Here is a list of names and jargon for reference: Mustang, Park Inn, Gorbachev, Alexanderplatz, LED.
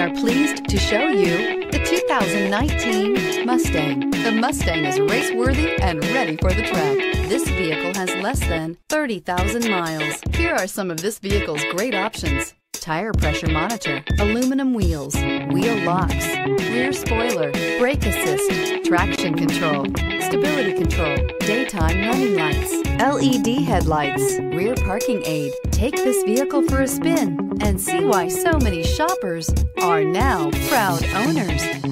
We are pleased to show you the 2019 Mustang. The Mustang is race-worthy and ready for the track. This vehicle has less than 30,000 miles. Here are some of this vehicle's great options: tire pressure monitor, aluminum wheels, wheel locks, rear spoiler, brake assist, traction control, stability control, daytime running lights, LED headlights, rear parking aid. Take this vehicle for a spin and see why so many shoppers are now proud owners.